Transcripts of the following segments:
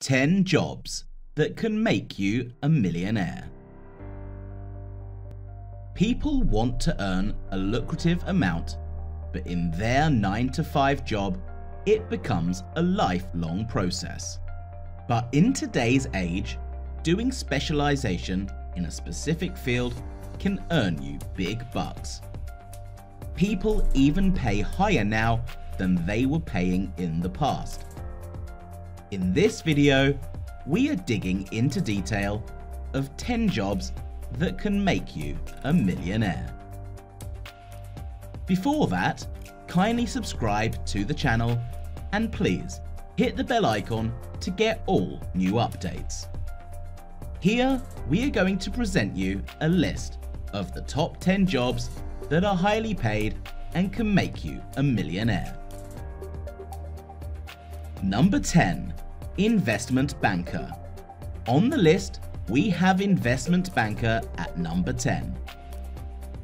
10 jobs that can make you a millionaire. People want to earn a lucrative amount, but in their 9-to-5 job, it becomes a lifelong process. But in today's age, doing specialization in a specific field can earn you big bucks. People even pay higher now than they were paying in the past. In this video, we are digging into detail of 10 jobs that can make you a millionaire. Before that, kindly subscribe to the channel and please hit the bell icon to get all new updates. Here, we are going to present you a list of the top 10 jobs that are highly paid and can make you a millionaire. Number 10. Investment banker. On the list, we have investment banker at number 10.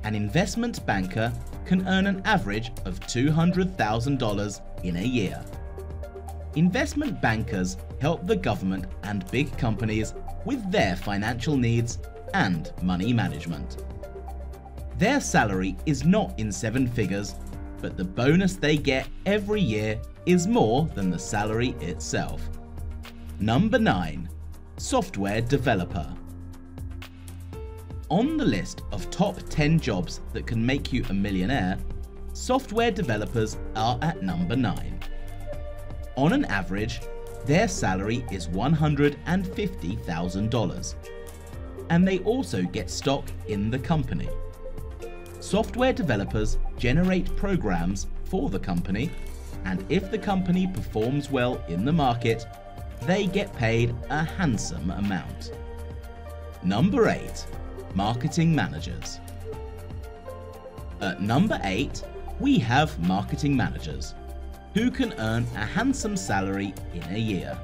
An investment banker can earn an average of $200,000 in a year. Investment bankers help the government and big companies with their financial needs and money management. Their salary is not in 7 figures, but the bonus they get every year is more than the salary itself. Number 9. Software developer. On the list of top 10 jobs that can make you a millionaire, software developers are at number 9. On an average, their salary is $150,000, and they also get stock in the company. Software developers generate programs for the company, and if the company performs well in the market, they get paid a handsome amount. Number 8. Marketing managers. At number 8, we have marketing managers, who can earn a handsome salary in a year.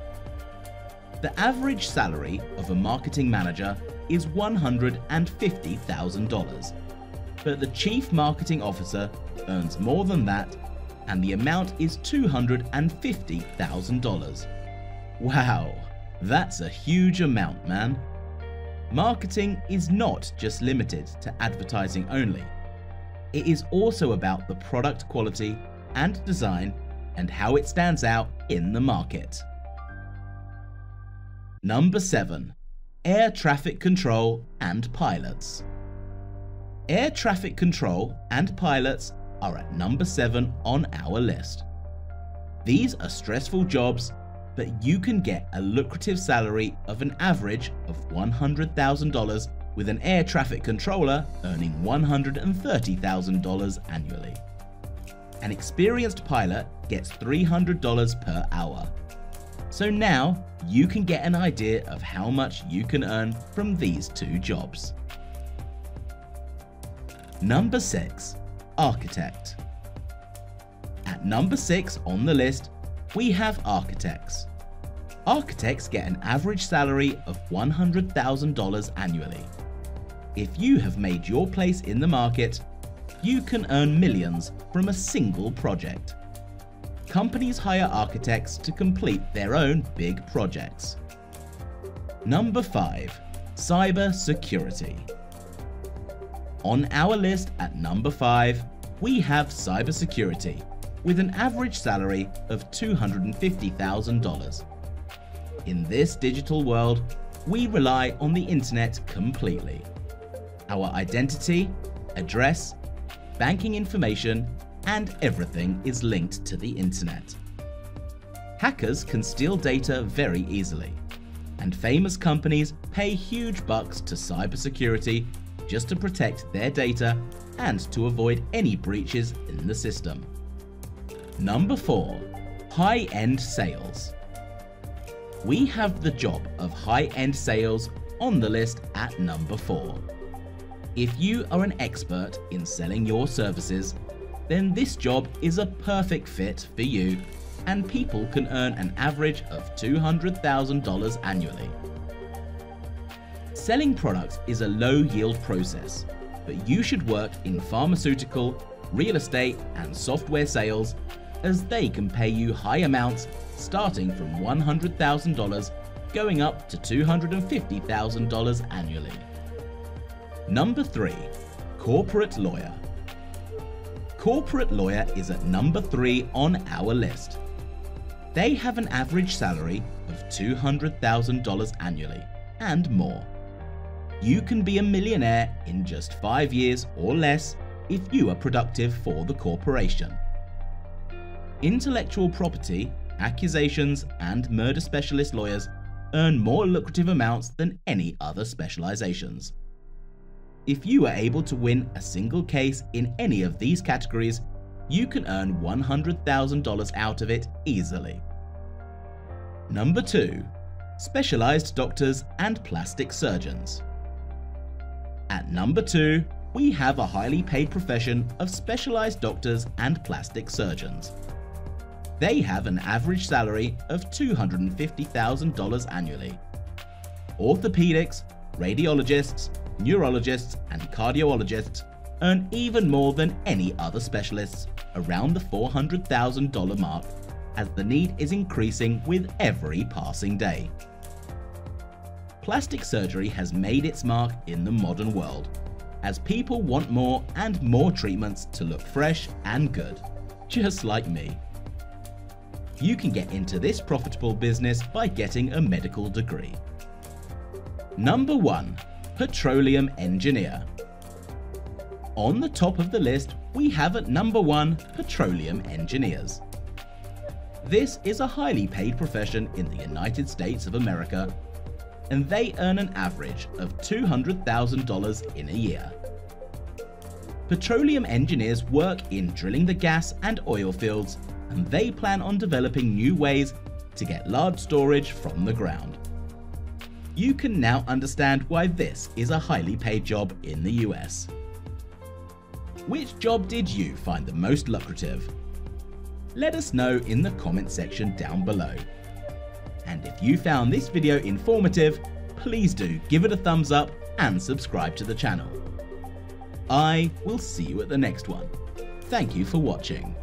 The average salary of a marketing manager is $150,000, but the chief marketing officer earns more than that, and the amount is $250,000. Wow, that's a huge amount, man. Marketing is not just limited to advertising only. It is also about the product quality and design and how it stands out in the market. Number 7. Air traffic control and pilots. Air traffic control and pilots are at number 7 on our list. These are stressful jobs, but you can get a lucrative salary of an average of $100,000, with an air traffic controller earning $130,000 annually. An experienced pilot gets $300 per hour. So now you can get an idea of how much you can earn from these 2 jobs. Number 6. Architect. At number 6 on the list, we have architects. Architects get an average salary of $100,000 annually. If you have made your place in the market, you can earn millions from a single project. Companies hire architects to complete their own big projects. Number 5. Cyber security. On our list at number 5, we have cybersecurity, with an average salary of $250,000. In this digital world, we rely on the internet completely. Our identity, address, banking information, and everything is linked to the internet. Hackers can steal data very easily, and famous companies pay huge bucks to cybersecurity just to protect their data and to avoid any breaches in the system. Number 4. High-end sales. We have the job of high-end sales on the list at number 4. If you are an expert in selling your services, then this job is a perfect fit for you, and people can earn an average of $200,000 annually. Selling products is a low-yield process, but you should work in pharmaceutical, real estate, and software sales, as they can pay you high amounts starting from $100,000, going up to $250,000 annually. Number 3. Corporate lawyer. Corporate lawyer is at number 3 on our list. They have an average salary of $200,000 annually and more. You can be a millionaire in just 5 years or less if you are productive for the corporation. Intellectual property, accusations, and murder specialist lawyers earn more lucrative amounts than any other specializations. If you are able to win a single case in any of these categories, you can earn $100,000 out of it easily. Number 2. Specialized doctors and plastic surgeons. At number 2, we have a highly paid profession of specialized doctors and plastic surgeons. They have an average salary of $250,000 annually. Orthopedics, radiologists, neurologists, and cardiologists earn even more than any other specialists, around the $400,000 mark, as the need is increasing with every passing day. Plastic surgery has made its mark in the modern world, as people want more and more treatments to look fresh and good, just like me. You can get into this profitable business by getting a medical degree. Number 1. Petroleum engineer. On the top of the list, we have at number 1 petroleum engineers. This is a highly paid profession in the United States of America, and they earn an average of $200,000 in a year. Petroleum engineers work in drilling the gas and oil fields, and they plan on developing new ways to get large storage from the ground. You can now understand why this is a highly paid job in the US. Which job did you find the most lucrative? Let us know in the comment section down below. And if you found this video informative, please do give it a thumbs up and subscribe to the channel. I will see you at the next one. Thank you for watching.